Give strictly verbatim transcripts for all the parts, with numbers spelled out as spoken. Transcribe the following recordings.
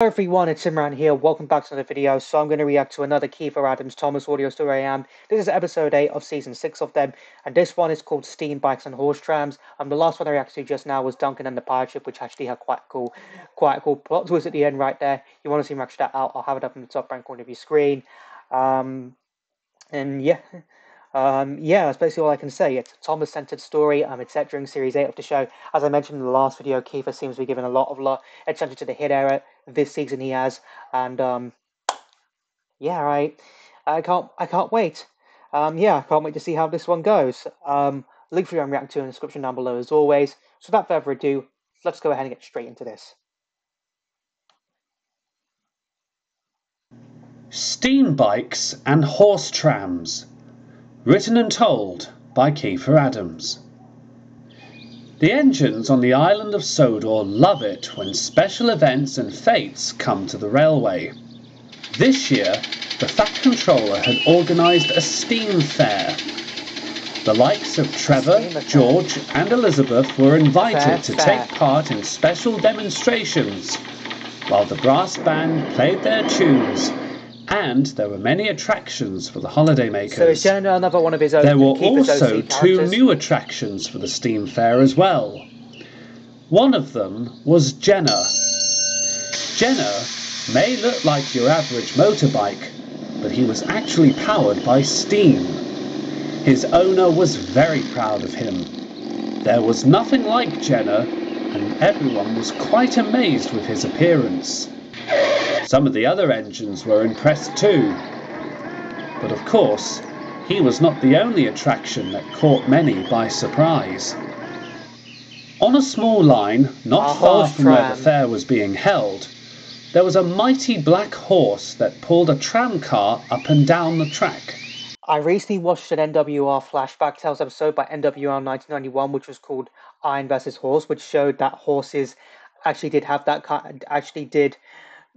Hello everyone, it's Simran here. Welcome back to another video. So I'm going to react to another Kiefer Adams Thomas audio story I am. This is episode eight of season six of them, and this one is called Steam Bikes and Horse Trams. And the last one I reacted to just now was Duncan and the Pirate Ship, which actually had quite a cool, quite a cool plot twist at the end right there. You want to see me react that out, I'll have it up in the top right corner of your screen. Um, and yeah, um, yeah, that's basically all I can say. It's a Thomas-centered story. Um, it's set during series eight of the show. As I mentioned in the last video, Kiefer seems to be giving a lot of love, attention to the hit era. This season he has, and um yeah, right, I can't I can't wait. Um yeah, I can't wait to see how this one goes. Um link for your own react to in the description down below as always. So without further ado, let's go ahead and get straight into this. Steam Bikes and Horse Trams, written and told by Kiefer Adams. The engines on the island of Sodor love it when special events and fates come to the railway. This year, the Fat Controller had organised a steam fair. The likes of Trevor, George and Elizabeth were invited to take part in special demonstrations, while the brass band played their tunes, and there were many attractions for the holidaymakers. So is Jenner another one of his own? There were also two new attractions for the steam fair as well. One of them was Jenner. Jenner may look like your average motorbike, but he was actually powered by steam. His owner was very proud of him. There was nothing like Jenner, and everyone was quite amazed with his appearance. Some of the other engines were impressed too. But of course, he was not the only attraction that caught many by surprise. On a small line, not far from where the fair was being held, there was a mighty black horse that pulled a tram car up and down the track. I recently watched an N W R flashback tales episode by N W R nineteen ninety-one, which was called Iron vs Horse, which showed that horses actually did have that car, actually did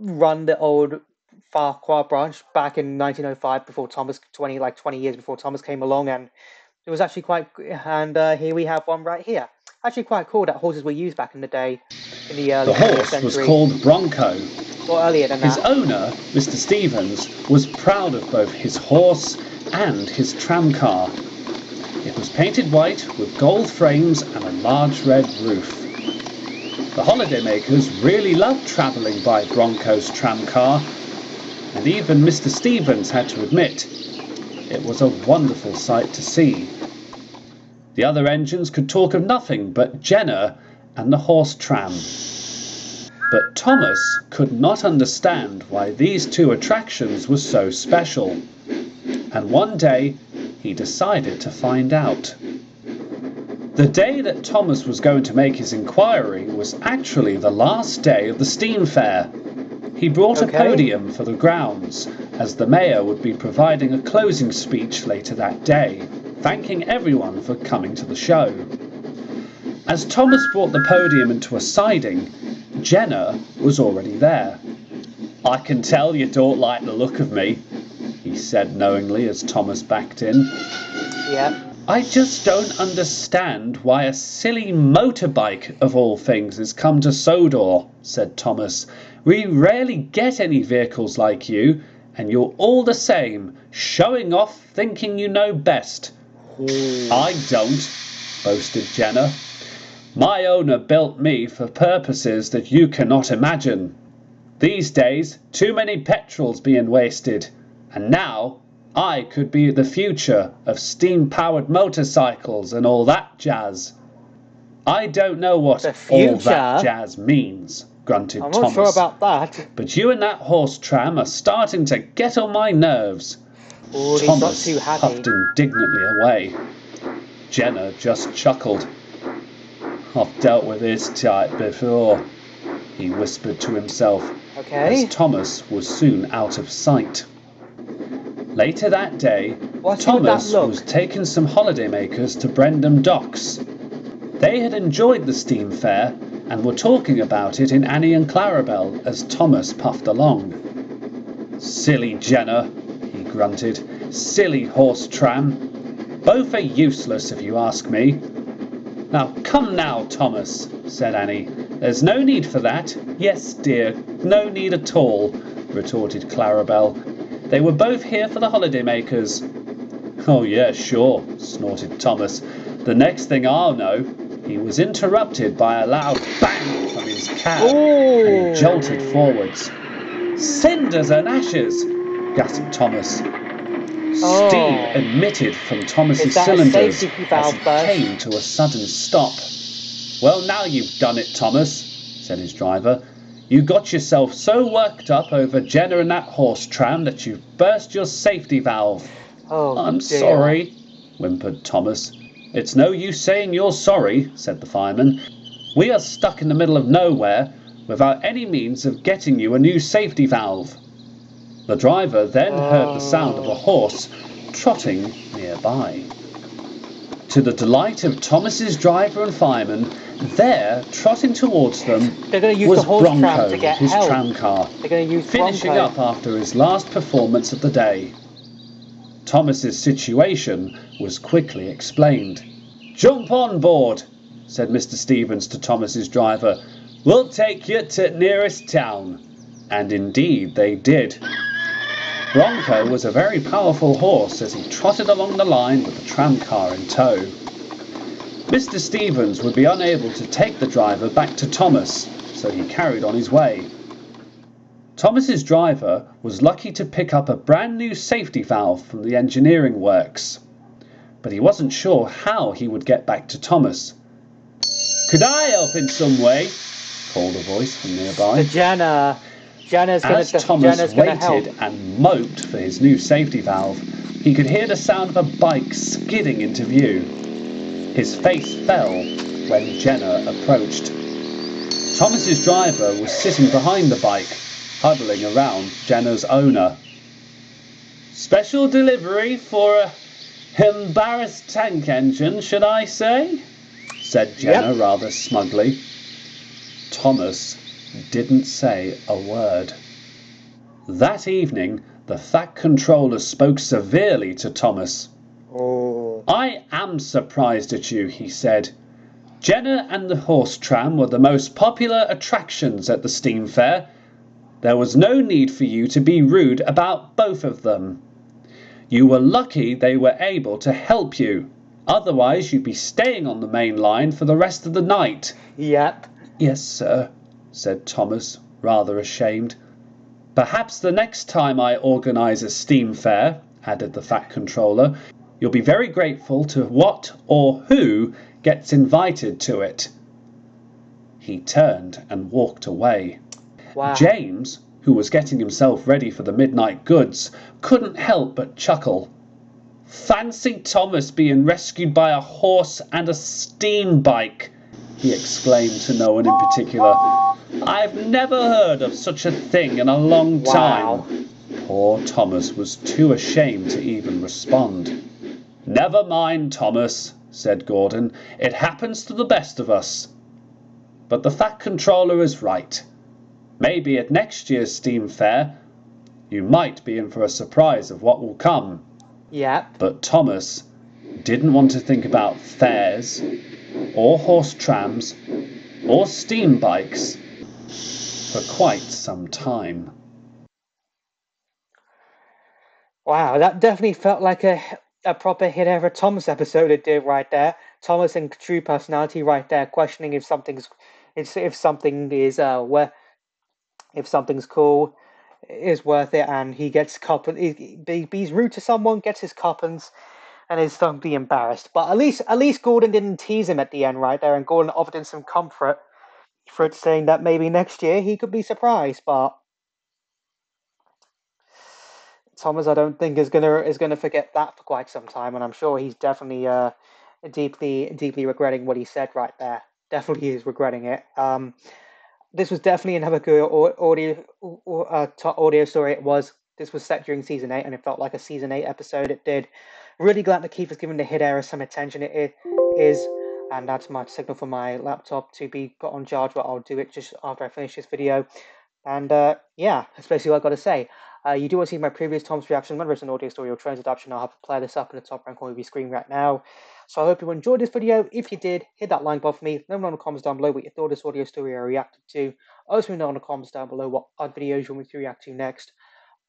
run the old Farquhar branch back in nineteen oh five, before Thomas, twenty like twenty years before Thomas came along, and it was actually quite. And uh, here we have one right here. Actually, quite cool that horses were used back in the day. In the early the horse century. Was called Bronco. Or earlier than that. His owner, Mister Stevens, was proud of both his horse and his tram car. It was painted white with gold frames and a large red roof. The holidaymakers really loved travelling by Bronco's tram car, and even Mister Stevens had to admit it was a wonderful sight to see. The other engines could talk of nothing but Jenner and the horse tram. But Thomas could not understand why these two attractions were so special, and one day he decided to find out. The day that Thomas was going to make his inquiry was actually the last day of the steam fair. He brought okay. a podium for the grounds, as the mayor would be providing a closing speech later that day, thanking everyone for coming to the show. As Thomas brought the podium into a siding, Jenner was already there. "I can tell you don't like the look of me," he said knowingly as Thomas backed in. Yeah. "I just don't understand why a silly motorbike, of all things, has come to Sodor," said Thomas. "We rarely get any vehicles like you, and you're all the same, showing off, thinking you know best." Ooh. "I don't," boasted Jenner. "My owner built me for purposes that you cannot imagine. These days, too many petrols being wasted, and now I could be the future of steam-powered motorcycles and all that jazz." "I don't know what all that jazz means," grunted Thomas. "I'm not sure about that. But you and that horse tram are starting to get on my nerves." Ooh, Thomas puffed indignantly away. Jenner just chuckled. "I've dealt with this type before," he whispered to himself, okay. as Thomas was soon out of sight. Later that day, Thomas was taking some holidaymakers to Brendam Docks. They had enjoyed the steam fair and were talking about it in Annie and Clarabel as Thomas puffed along. "Silly Jenner," he grunted. "Silly horse tram. Both are useless if you ask me." "Now come now, Thomas," said Annie. There's no need for that. Yes, dear, no need at all, retorted Clarabel. They were both here for the holidaymakers. Oh, yes, yeah, sure, snorted Thomas. The next thing I'll know, he was interrupted by a loud bang from his cab, Ooh. and he jolted forwards. Cinders and ashes, gasped Thomas. Oh. Steam emitted from Thomas's cylinders as he came to a sudden stop. Well, now you've done it, Thomas, said his driver. You got yourself so worked up over Jenner and that horse tram that you burst your safety valve. Oh, I'm dear. sorry, whimpered Thomas. It's no use saying you're sorry, said the fireman. We are stuck in the middle of nowhere without any means of getting you a new safety valve. The driver then oh. heard the sound of a horse trotting nearby. To the delight of Thomas's driver and fireman, there, trotting towards them, was Bronco, his tram car, finishing up after his last performance of the day. Thomas's situation was quickly explained. Jump on board, said Mister Stevens to Thomas's driver. We'll take you to nearest town. And indeed they did. Bronco was a very powerful horse as he trotted along the line with the tram car in tow. Mister Stevens would be unable to take the driver back to Thomas, so he carried on his way. Thomas's driver was lucky to pick up a brand new safety valve from the engineering works, but he wasn't sure how he would get back to Thomas. Could I help in some way? Called a voice from nearby. The Jenner. Jenner's gonna, As Thomas Jenner's waited and moped for his new safety valve, he could hear the sound of a bike skidding into view. His face fell when Jenner approached. Thomas's driver was sitting behind the bike, huddling around Jenner's owner. Special delivery for a embarrassed tank engine, should I say? Said Jenner yep. rather smugly. Thomas didn't say a word. That evening, the Fat Controller spoke severely to Thomas. Oh. I am surprised at you, he said. Jenner and the horse tram were the most popular attractions at the steam fair. There was no need for you to be rude about both of them. You were lucky they were able to help you. Otherwise, you'd be staying on the main line for the rest of the night. Yep. Yes, sir, said Thomas, rather ashamed. Perhaps the next time I organise a steam fair, added the Fat Controller, you'll be very grateful to what or who gets invited to it. He turned and walked away. Wow. James, who was getting himself ready for the midnight goods, couldn't help but chuckle. Fancy Thomas being rescued by a horse and a steam bike, he exclaimed to no one in particular. I've never heard of such a thing in a long time. Wow. Poor Thomas was too ashamed to even respond. Never mind, Thomas, said Gordon. It happens to the best of us. But the Fat Controller is right. Maybe at next year's steam fair, you might be in for a surprise of what will come. Yeah. But Thomas didn't want to think about fairs, or horse trams, or steam bikes for quite some time. Wow, that definitely felt like a, a proper Hit Ever Thomas episode it did right there. Thomas and True Personality right there, questioning if something's if something is uh where if something's cool, is worth it, and he gets coppins. He's rude to someone, gets his coppins, and is something embarrassed. But at least at least Gordon didn't tease him at the end right there, and Gordon offered him some comfort for it, saying that maybe next year he could be surprised. But Thomas, I don't think, is gonna is gonna forget that for quite some time, and I'm sure he's definitely uh deeply deeply regretting what he said right there. Definitely is regretting it. Um, this was definitely another good audio uh, audio story. It was. This was set during season eight, and it felt like a season eight episode. It did. Really glad that Keith has given the Hit Era some attention. It is, and that's my signal for my laptop to be put on charge, but I'll do it just after I finish this video. And uh, yeah, that's basically what I've got to say. Uh, you do want to see my previous Tom's reaction, whether it's an audio story or Trent's adaptation. I'll have to play this up in the top rank of your screen right now. So I hope you enjoyed this video. If you did, hit that like button for me. Let me know in the comments down below what you thought this audio story I reacted to. Also, let me know in the comments down below what odd videos you want me to react to next.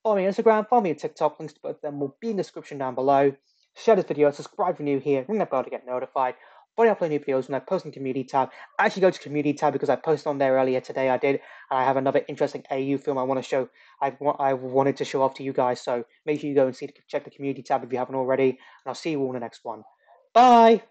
Follow me on Instagram, follow me on TikTok. Links to both of them will be in the description down below. Share this video, subscribe if you're new here, ring that bell to get notified. When I upload new videos, when I post in community tab, I actually go to community tab because I posted on there earlier today. I did, and I have another interesting A U film I want to show. I want, I wanted to show off to you guys, so make sure you go and see check the community tab if you haven't already. And I'll see you all in the next one. Bye.